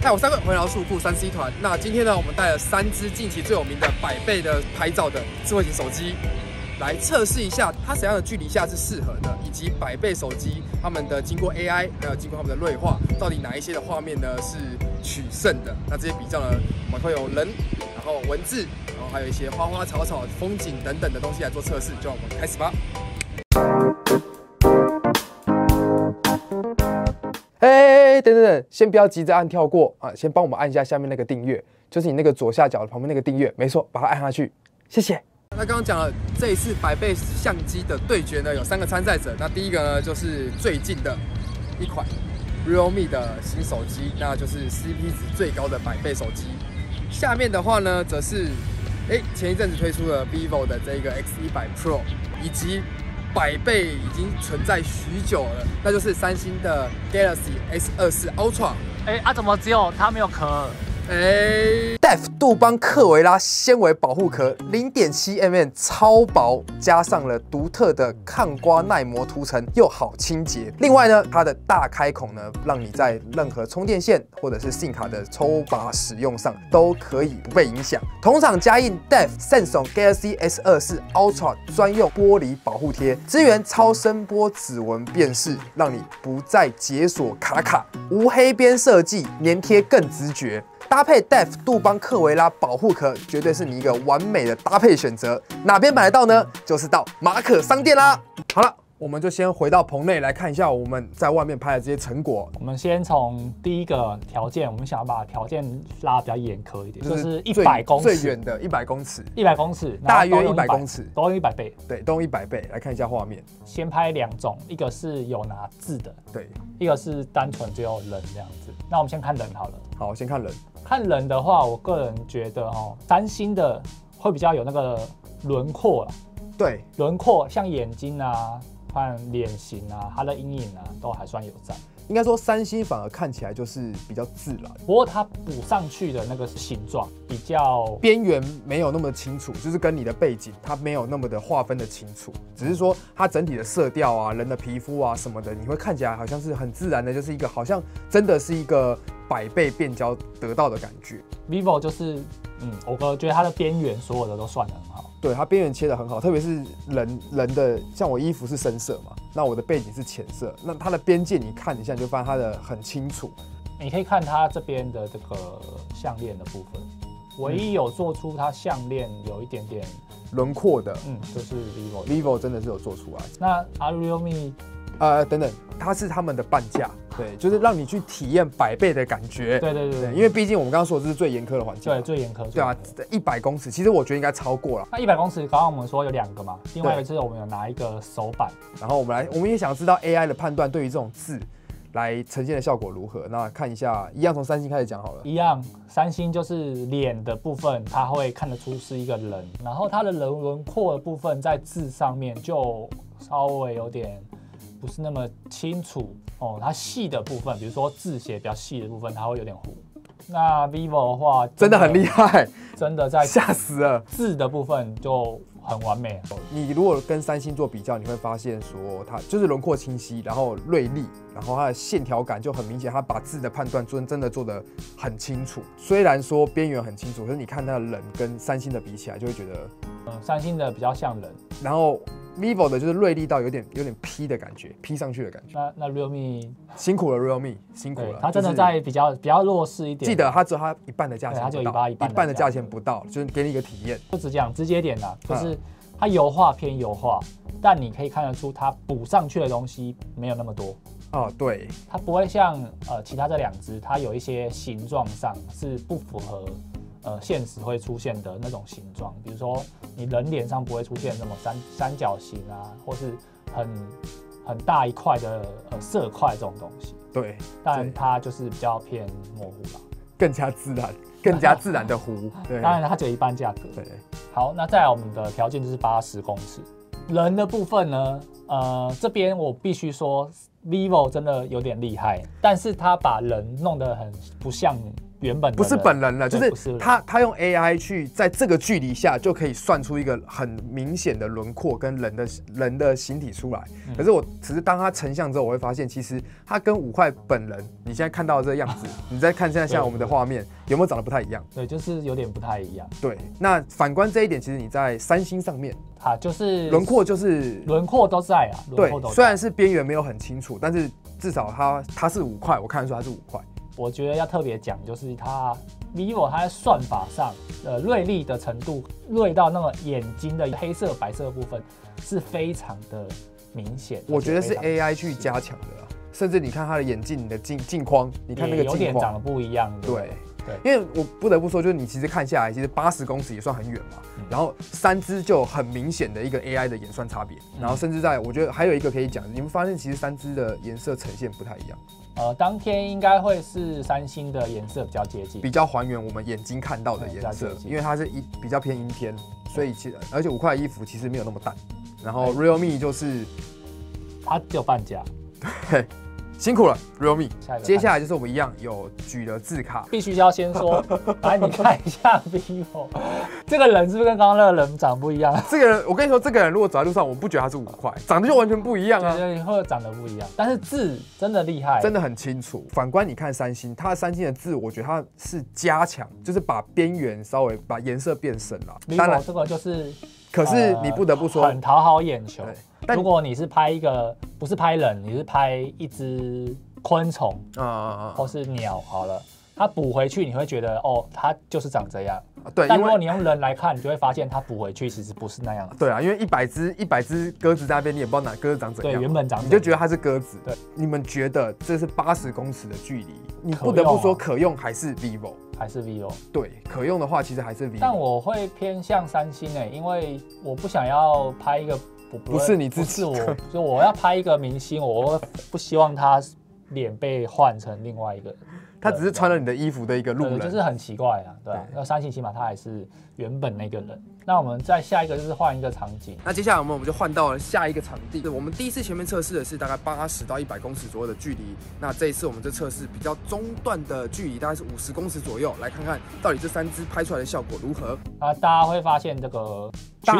嗨，我3位，欢迎来到数库3C 团。那今天呢，我们带了3支近期最有名的100倍的拍照的智慧型手机，来测试一下它怎样的距离下是适合的，以及100倍手机它们的经过 AI 还有经过它们的锐化，到底哪一些的画面呢是取胜的？那这些比较呢，我们会有人，然后文字，然后还有一些花花草草、风景等等的东西来做测试。就让我们开始吧。 等，先不要急着按跳过啊！先帮我们按一下下面那个订阅，就是你那个左下角旁边那个订阅，没错，把它按下去，谢谢。那刚刚讲了这一次100倍相机的对决呢，有3个参赛者。那第一个呢，就是最近的一款 Realme 的新手机，那就是 CP 值最高的100倍手机。下面的话呢，则是前一阵子推出了 Vivo 的这个 X100 Pro， 以及 100倍已经存在许久了，那就是3星的 Galaxy S24 Ultra。怎么只有它没有壳？DEF 杜邦克维拉纤维保护壳，0.7mm 超薄，加上了独特的抗刮耐磨涂层，又好清洁。另外呢，它的大开孔呢，让你在任何充电线或者是 SIM 卡的抽拔使用上都可以不被影响。同厂加印 DEF Samsung Galaxy S24 Ultra 专用玻璃保护贴，支援超声波指纹辨识，让你不再解锁卡卡，无黑边设计，粘贴更直觉。 搭配 DEF 杜邦克维拉保护壳，绝对是你一个完美的搭配选择。哪边买得到呢？就是到马可商店啦。好了，我们就先回到棚内来看一下我们在外面拍的这些成果。我们先从第一个条件，我们想要把条件拉得比较严苛一点，就是100公尺最远的100公尺，大约100公尺，都用100倍，对，都用100倍来看一下画面。先拍2种，一个是有拿字的，对，一个是单纯只有人这样子。那我们先看人好了。好，先看人。 看人的话，我个人觉得哦，3星的会比较有那个轮廓啦。对，轮廓像眼睛啊、看脸型啊、它的阴影啊，都还算有在。应该说3星反而看起来就是比较自然，不过它补上去的那个形状比较边缘没有那么清楚，就是跟你的背景它没有那么的划分的清楚，只是说它整体的色调啊、人的皮肤啊什么的，你会看起来好像是很自然的，就是一个好像真的是一个。 100倍变焦得到的感觉 ，vivo 就是，我觉得它的边缘所有的都算得很好，对，它边缘切得很好，特别是人的，像我衣服是深色嘛，那我的背景是浅色，那它的边界你看一下你就发现它的很清楚，你可以看它这边的这个项链的部分，唯一有做出它项链有一点点轮廓的，就是 vivo 真的是有做出来，那 realme。 等等，它是他们的半价，对，就是让你去体验100倍的感觉。对，因为毕竟我们刚刚说的这是最严苛的环境，对，最严苛。对啊，100公尺，其实我觉得应该超过了。那100公尺，刚刚我们说有2个嘛，另外一个就是我们有拿一个手板，然后我们也想知道 AI 的判断对于这种字来呈现的效果如何。那看一下，一样从3星开始讲好了。一样，3星就是脸的部分，它会看得出是一个人，然后它的人轮廓的部分在字上面就稍微有点。 不是那么清楚哦，它细的部分，比如说字写比较细的部分，它会有点糊。那 vivo 的话真的很厉害，真的在吓死了。字的部分就很完美。你如果跟3星做比较，你会发现说它就是轮廓清晰，然后锐利，然后它的线条感就很明显。它把字的判断真的做得很清楚。虽然说边缘很清楚，可是你看它的人跟3星的比起来，就会觉得3星的比较像人，然后。 vivo 的就是锐利到有点 P 的感觉 ，P 上去的感觉。那 realme 辛苦了 ，realme 辛苦了。它真的在比较弱势一点。记得它只有它一半的价钱，它就一半的价钱不到，就是给你一个体验。不只讲直接点啦，就是它油画偏油画，但你可以看得出它补上去的东西没有那么多。哦，对，它不会像其他这2只，它有一些形状上是不符合。 现实会出现的那种形状，比如说你人脸上不会出现那么三角形啊，或是很大一块的色块这种东西。对，但它就是比较偏模糊吧，更加自然的糊。对，当然它只有一半价格。对，好，那再来我们的条件就是80公尺。人的部分呢，这边我必须说 ，vivo 真的有点厉害，但是它把人弄得很不像原本不是本人了，就是他用 AI 去在这个距离下就可以算出一个很明显的轮廓跟人的形体出来。可是我只是当它成像之后，我会发现其实它跟五块本人你现在看到的这个样子，你再看现在像我们的画面有没有长得不太一样？对，就是有点不太一样。对，那反观这一点，其实你在三星上面。 啊，就是轮廓都在啊。对，虽然是边缘没有很清楚，但是至少它是五块，我看得出它是五块。我觉得要特别讲，就是它 vivo 它在算法上，锐利的程度，锐到那个眼睛的黑色、白色的部分是非常的明显。我觉得是 AI 去加强的啦，甚至你看它的眼镜、你的镜框，你看那个镜框有点长得不一样。对。 因为我不得不说，就是你其实看下来，其实80公尺也算很远嘛。然后三支就很明显的一个 AI 的演算差别。然后甚至在我觉得还有一个可以讲，你们发现其实三支的颜色呈现不太一样。当天应该会是三星的颜色比较接近，比较还原我们眼睛看到的颜色，因为它是比较偏阴天，所以其实而且5块衣服其实没有那么淡。然后 Realme 就是它只有半价。对。 辛苦了 ，Realme。接下来就是我们一样有举了字卡，必须要先说。来，你看一下 vivo， 这个人是不是跟刚刚那个人长不一样？这个人，我跟你说，这个人如果走在路上，我不觉得他是5块，长得就完全不一样啊。对，或者长得不一样，但是字真的厉害，真的很清楚。反观你看三星，它三星的字，我觉得它是加强，就是把边缘稍微把颜色变深了。当然，这个就是。 可是你不得不说，很讨好眼球。但如果你是拍一个，不是拍人，你是拍一只昆虫或是鸟，好了，它补回去，你会觉得哦，它就是长这样。对，但如果你用人来看，你就会发现它补回去其实不是那样。对啊，因为一百只鸽子在那边，你也不知道哪鸽子长怎样。对，原本长，你就觉得它是鸽子。对，你们觉得这是80公尺的距离，你不得不说可用还是 vivo。 还是 vivo 对，可用的话其实还是 vivo， 但我会偏向三星欸，因为我不想要拍一个不是你自己，就我要拍一个明星，我不希望他脸被换成另外一个，他只是穿了你的衣服的一个路人，就是很奇怪啊，对啊，那三星起码他还是原本那个人。那我们再下一个就是换一个场景，那接下来我们就换到了下一个场地，我们第一次前面测试的是大概80到100公尺左右的距离，那这一次我们就测试比较中段的距离，大概是50公尺左右，来看看到底这三支拍出来的效果如何。啊，大家会发现这个取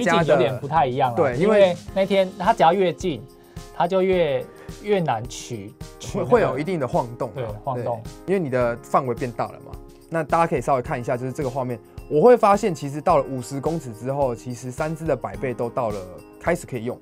景有点不太一样，对，因为那天它只要越近，它就越难取，会有一定的晃动，对，晃动，因为你的范围变大了嘛。那大家可以稍微看一下，就是这个画面。 我会发现，其实到了50公尺之后，其实三支的百倍都到了，开始可以用，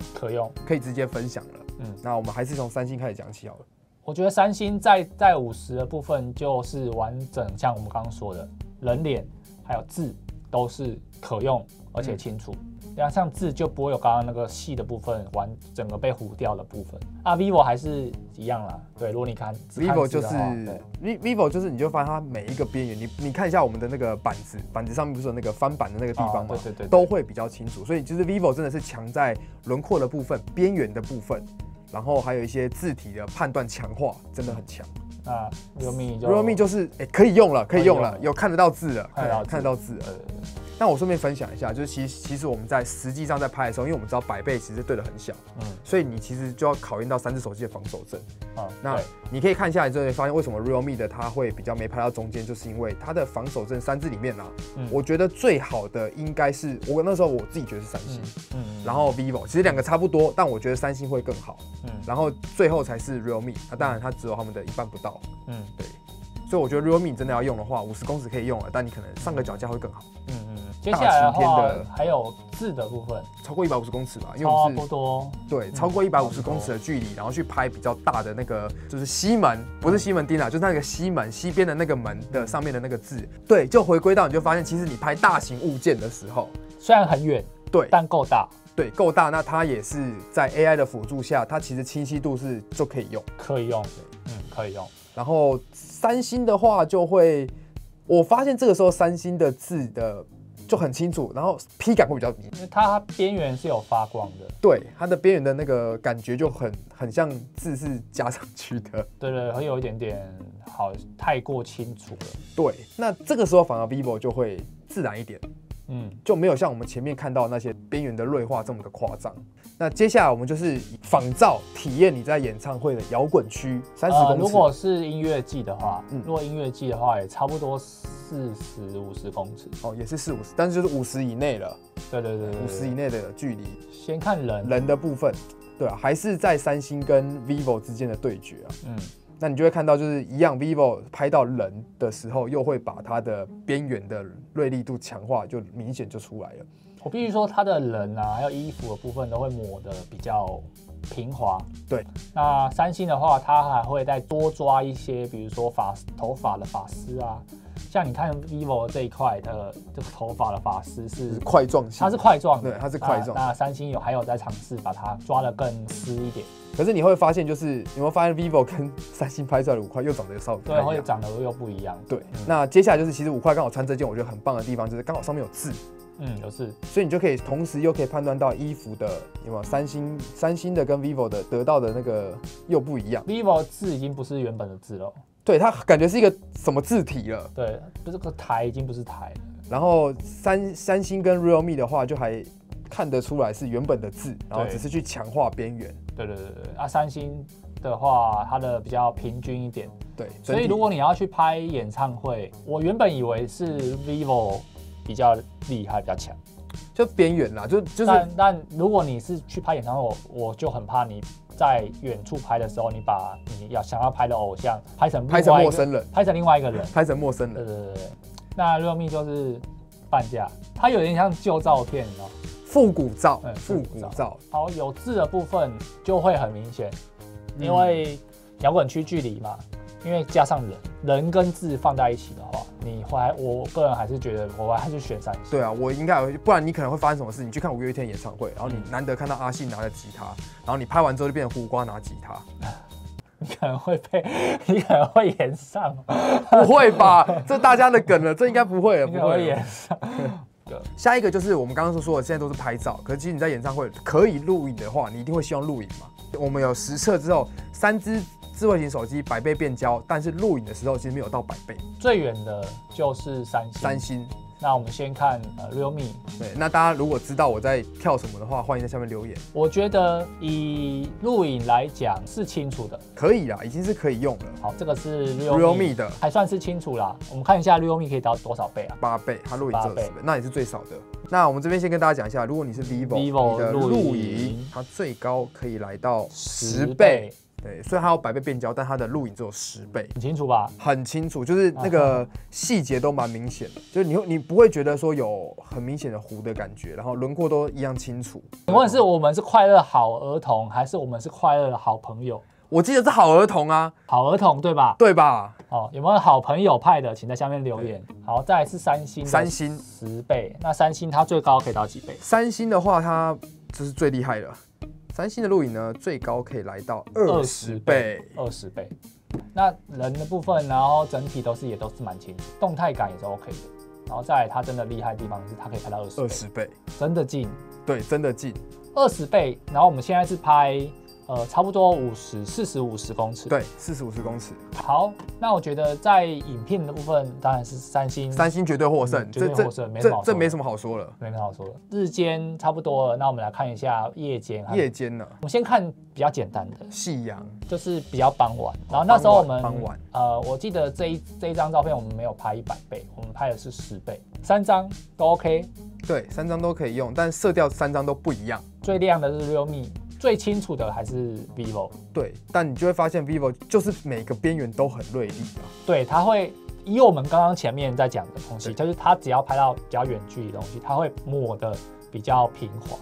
可以直接分享了。嗯，那我们还是从三星开始讲起好了。我觉得三星在50的部分就是完整，像我们刚刚说的，人脸还有字都是可用而且清楚。然后像字就不会有刚刚那个细的部分，整个被糊掉的部分。啊 ，vivo 还是一样啦。对，如果你看 vivo 就是 vivo 就是你就发现它每一个边缘，你看一下我们的那个板子上面不是有那个翻板的那个地方嘛，对，都会比较清楚。所以就是 vivo 真的是强在轮廓的部分、边缘的部分，然后还有一些字体的判断强化，真的很强。啊 ，realme 就是可以用了，有看得到字了，看得到字了。那我顺便分享一下，就是其实我们在实际上在拍的时候，因为我们知道百倍其实对得很小，所以你其实就要考验到3只手机的防守阵啊。那你可以看下来之后，你发现为什么 Realme 的它会比较没拍到中间，就是因为它的防守阵3只里面啊，我觉得最好的应该是我那时候我自己觉得是三星，然后 vivo 其实2个差不多，但我觉得三星会更好，然后最后才是 Realme， 那当然它只有他们的一半不到，对，所以我觉得 Realme 真的要用的话，50公尺可以用了，但你可能上个脚架会更好，接下来的话还有字的部分，超过150公尺吧，因为我们是差不多对，超过150公尺的距离，然后去拍比较大的那个，就是西门，不是西门町啊，就是那个西门西边的那个门的上面的那个字，对，就回归到你就发现，其实你拍大型物件的时候，虽然很远，对，但够大。 对，够大，那它也是在 AI 的辅助下，它其实清晰度是就可以用，可以用。然后三星的话就会，我发现这个时候三星的字的就很清楚，然后 P 感会比较低，因为它边缘是有发光的，对，它的边缘的那个感觉就很像字是加上去的，对，会有一点点好太过清楚了，对，那这个时候反而 vivo 就会自然一点，就没有像我们前面看到那些边缘的锐化这么的夸张。那接下来我们就是仿照体验你在演唱会的摇滚区30公尺。如果是音乐季的话，如果音乐季的话也差不多40、50公尺。哦，也是40、50，但是就是50以内了。对对对对，50以内的距离。先看人的部分，对啊，还是在三星跟 vivo 之间的对决啊。嗯。 那你就会看到，就是一样 ，vivo 拍到人的时候，又会把它的边缘的锐利度强化，就明显就出来了。我必须说，它的人啊，还有衣服的部分都会抹得比较平滑。对。那三星的话，它还会再多抓一些，比如说头发的发丝啊，像你看 vivo 这一块的这个头发的发丝是块状性，它是块状，对，它是块状。那三星还有在尝试把它抓得更丝一点。 可是你会发现，就是你会发现 vivo 跟三星拍出来的5块又长得稍微不一样，对，会长得又不一样。对，那接下来就是其实5块刚好穿这件，我觉得很棒的地方就是刚好上面有字，有字，所以你就可以同时又可以判断到衣服的有没有三星的跟 vivo 的得到的那个又不一样。vivo 字已经不是原本的字了，对，它感觉是一个什么字体了？对，这个台已经不是台了。然后三星跟 realme 的话，就还看得出来是原本的字，然后只是去强化边缘。 对对对对啊！三星的话，它的比较平均一点。对，所以如果你要去拍演唱会，我原本以为是 vivo 比较厉害、比较强，就边缘啦，就是。但如果你是去拍演唱会，我就很怕你在远处拍的时候，你把你想要拍的偶像拍成陌生人，拍成另外一个人，拍成陌生人。对对对，那 realme 就是半价，它有点像旧照片，你知道吗？ 复古照，复古照。好，有字的部分就会很明显，因为摇滚区距离嘛，因为加上人跟字放在一起的话，我个人还是觉得我还是选三星。对啊，我应该，不然你可能会发生什么事？你去看五月天演唱会，然后你难得看到阿信拿着吉他，然后你拍完之后就变成胡瓜拿吉他。你可能会你可能会演上，不会吧？这大家的梗了，这应该不会了，不会演上。下一个就是我们刚刚说的，现在都是拍照，可是其实你在演唱会可以录影的话，你一定会希望录影嘛。我们有实测之后，3只智慧型手机100倍变焦，但是录影的时候其实没有到100倍。最远的就是三星。那我们先看realme。对，那大家如果知道我在跳什么的话，欢迎在下面留言。我觉得以录影来讲是清楚的，可以啦，已经是可以用了。好，这个是 realme 的，还算是清楚啦。我们看一下 realme 可以到多少倍啊？8倍，它录影20倍，那也是最少的。那我们这边先跟大家讲一下，如果你是 vivo 的录影，它最高可以来到10倍。 对，虽然它有100倍变焦，但它的录影只有10倍，很清楚吧？很清楚，就是那个细节都蛮明显的，就是你不会觉得说有很明显的糊的感觉，然后轮廓都一样清楚。请问是我们是快乐好儿童，还是我们是快乐的好朋友？我记得是好儿童啊，好儿童对吧？对吧？哦，有没有好朋友派的，请在下面留言。好，再来是三星10倍，那三星它最高可以到几倍？三星的话，它就是最厉害的。 三星的录影呢，最高可以来到20倍，20倍。那人的部分，然后整体也都是蛮清楚，动态感也是 OK 的。然后再来，它真的厉害的地方是它可以拍到20倍，真的近。对，真的近，20倍。然后我们现在是拍差不多40、50公尺。对，40、50公尺。好，那我觉得在影片的部分，当然是三星绝对获胜，绝对获胜，这没什么好说了，没什么好说了。日间差不多了，那我们来看一下夜间。夜间呢？我们先看比较简单的夕阳，就是比较傍晚。然后那时候我们傍晚，我记得这一张照片我们没有拍100倍，我们拍的是10倍，3张都 OK。对，3张都可以用，但色调3张都不一样。最亮的是 realme。 最清楚的还是 vivo， 对，但你就会发现 vivo 就是每个边缘都很锐利啊。对，它会以我们刚刚前面在讲的东西，就是它只要拍到比较远距离的东西，它会抹的比较平滑，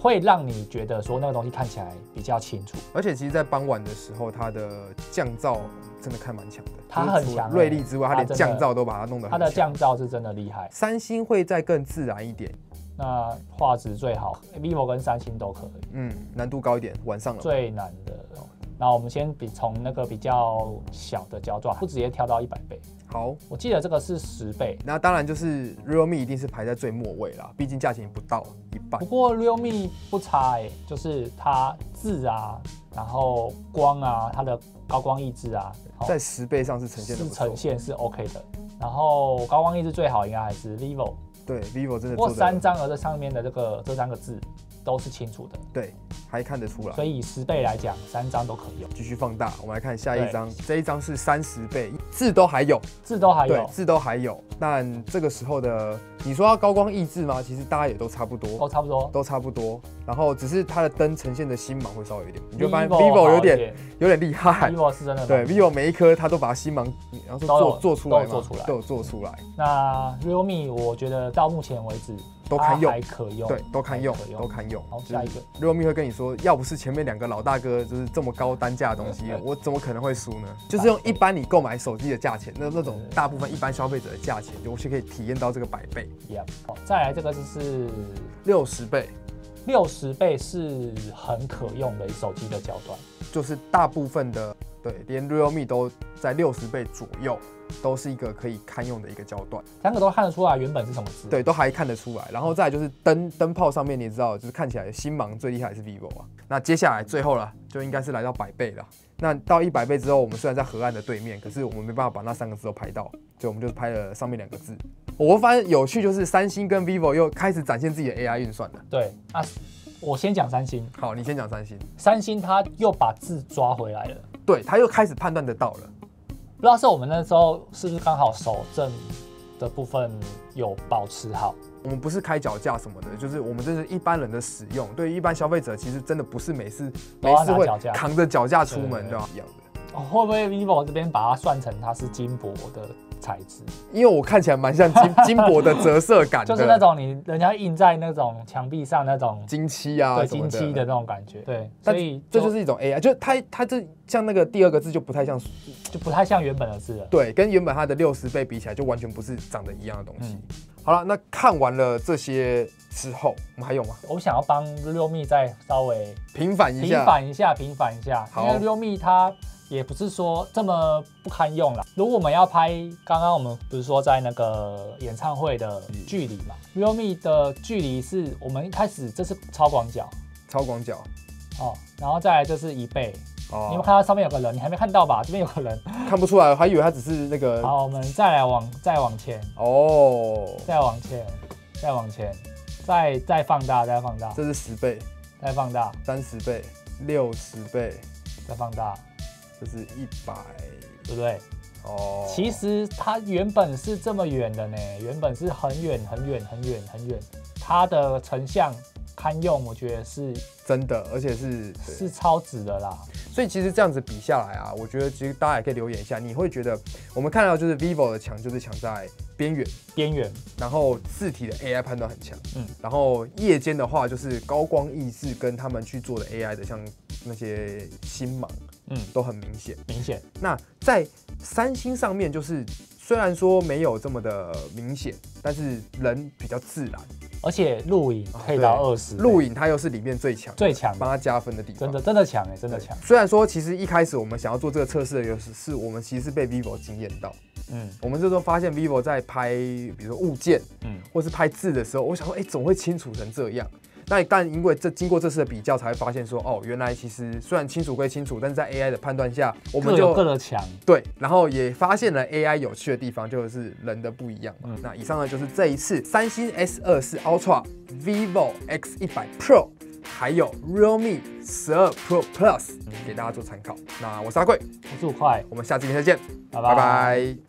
会让你觉得说那个东西看起来比较清楚。而且其实，在傍晚的时候，它的降噪真的看蛮强的，它很强，锐利之外，它连降噪都把它弄得很强，它的降噪是真的厉害。三星会再更自然一点。 那画质最好 ，vivo 跟三星都可以。难度高一点，晚上了。最难的，那我们先从那个比较小的焦段，不直接跳到100倍。好，我记得这个是10倍。那当然就是 realme 一定是排在最末位啦，毕竟价钱不到一半。不过 realme 不差哎，就是它字啊，然后光啊，它的高光抑制啊，在10倍上是呈现的，是 OK 的。然后高光抑制最好应该还是 vivo。对 ，vivo 真的做得。3张，而这上面的这三个字都是清楚的，对，还看得出来。所以以10倍来讲，3张都可以用。继续放大，我们来看下一张，这一张是30倍，字都还有，字都还有。但这个时候的，你说要高光抑制吗？其实大家也都差不多，都差不多。然后只是它的灯呈现的星芒会稍微有一点，你就发现 vivo 有点厉害。vivo 是真的，对 ，vivo 每一颗它都把星芒，然后都有做出来。那 realme 我觉得到目前为止。 都堪用，对，都堪用。好，下一个 ，realme 会跟你说，要不是前面2个老大哥就是这么高单价的东西，我怎么可能会输呢？就是用一般你购买手机的价钱，那种大部分一般消费者的价钱，我是可以体验到这个100倍。Yep。好，再来这个就是60倍。60倍是很可用的手机的焦段，就是大部分的，对，连 realme 都在60倍左右。 都是一个可以堪用的一个焦段，3个都看得出来原本是什么字，对，都还看得出来。然后再來就是灯泡上面，你也知道，就是看起来星芒最厉害的是 vivo 啊。那接下来最后了，就应该是来到100倍了。那到100倍之后，我们虽然在河岸的对面，可是我们没办法把那3个字都拍到，所以我们就拍了上面2个字。我发现有趣就是3星跟 vivo 又开始展现自己的 AI 运算了。对啊，我先讲3星。好，你先讲3星。3星它又把字抓回来了，对，它又开始判断得到了。 不知道是我们那时候是不是刚好手震的部分有保持好？我们不是开脚架什么的，就是我们这是一般人的使用。对于一般消费者，其实真的不是每次会扛着脚架出门对吧？一样的。哦，会不会 vivo 这边把它算成它是金箔的材质？因为我看起来蛮像金箔的折射感，就是那种你人家印在那种墙壁上那种金漆啊，对金漆的那种感觉。对，所以这就是一种 AI， 就是它这。 像那个第2个字就不太像原本的字了，对，跟原本它的60倍比起来，就完全不是长得一样的东西。好了，那看完了这些之后，我们还有吗？我想要帮 realme 再稍微平反一下，因为 realme 它也不是说这么不堪用啦。如果我们要拍，刚刚我们不是说在那个演唱会的距离嘛 ，realme 的距离是我们一开始这是超广角，哦，然后再来这是1倍。 你有看到上面有个人，你还没看到吧？这边有个人，看不出来，我还以为他只是那个。好，我们再往前。哦，再往前，再放大。这是10倍，再放大，30倍，60倍，再放大，这是100，对不对？哦，其实它原本是这么远的呢，原本是很远。它的成像。 堪用，我觉得是真的，而且是超值的啦。所以其实这样子比下来啊，我觉得其实大家也可以留言一下，你会觉得我们看到就是 vivo 的强，就是强在边缘，然后字体的 AI 判断很强，然后夜间的话就是高光抑制跟他们去做的 AI 的像那些星芒，都很明显。那在3星上面，就是虽然说没有这么的明显，但是人比较自然。 而且录影可以到20，录影它又是里面最强，帮它加分的地方，真的强哎，真的强。虽然说其实一开始我们想要做这个测试的原因是我们其实是被 vivo 惊艳到，我们这时候发现 vivo 在拍比如说物件，或是拍字的时候，我想说哎，怎么会清楚成这样？那但因为经过这次的比较，才会发现说哦，原来其实虽然清楚归清楚，但是在 AI 的判断下，我们就各有各的强。对，然后也发现了 AI 有趣的地方就是人的不一样嘛。那以上呢就是这一次3星 S24 Ultra、vivo X100 Pro， 还有 Realme 12 Pro Plus 给大家做参考。那我是阿贵，我是5块，我们下次再见，拜拜。